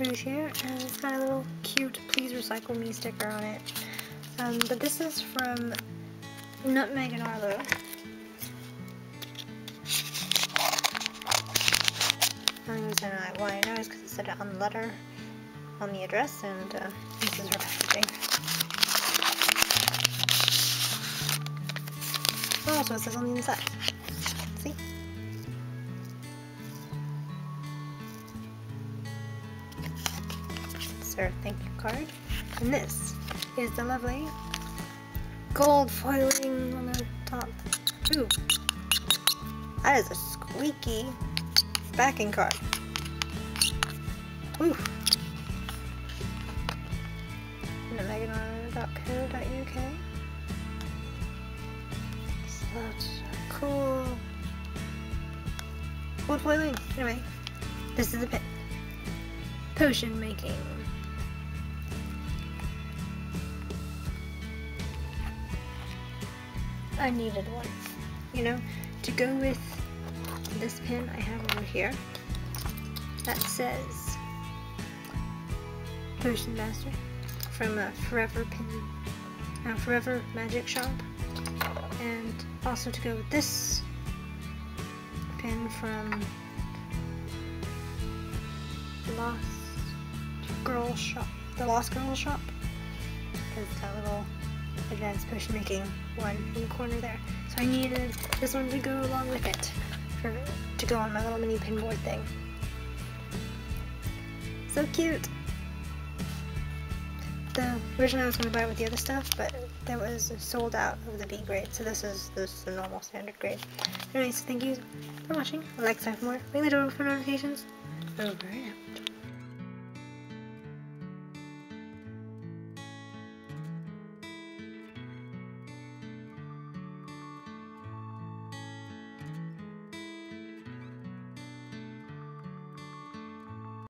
rouge here, and it's got a little cute Please Recycle Me sticker on it. But this is from Nutmeg and Arlo. The only reason why I know is because it said it on the letter, on the address, and this is her packaging. Oh, so it says on the inside. See? Sir, thank you card. And this is the lovely gold foiling on the top. Ooh, that is a squeaky backing card. Ooh. NutmegandArlo.co.uk. Such a cool gold foiling. Anyway, this is a pin. Potion making. I needed one, you know, to go with this pin I have over here that says Potion Master from a Forever pin, Forever Magic Shop, and also to go with this pin from Lost Girl Shop, the Lost Girl Shop, because it's got a little advanced potion making one in the corner there. So I needed this one to go along with it, to go on my little mini pin board thing. So cute! The original I was going to buy it with the other stuff, but that was sold out of the B grade, so this is the normal standard grade. Anyways, thank you for watching. Like, subscribe for more. Ring the door for notifications. Over and out.